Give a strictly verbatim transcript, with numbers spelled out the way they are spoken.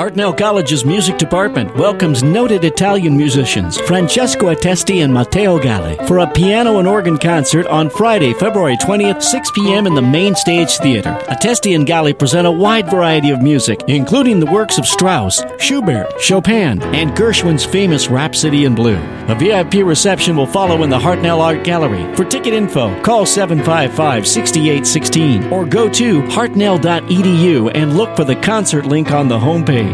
Hartnell College's music department welcomes noted Italian musicians Francesco Attesti and Matteo Galli for a piano and organ concert on Friday, February twentieth, six p m in the Main Stage Theater. Attesti and Galli present a wide variety of music, including the works of Strauss, Schubert, Chopin, and Gershwin's famous Rhapsody in Blue. A V I P reception will follow in the Hartnell Art Gallery. For ticket info, call seven five five, six eight one six or go to hartnell dot e d u and look for the concert link on the homepage.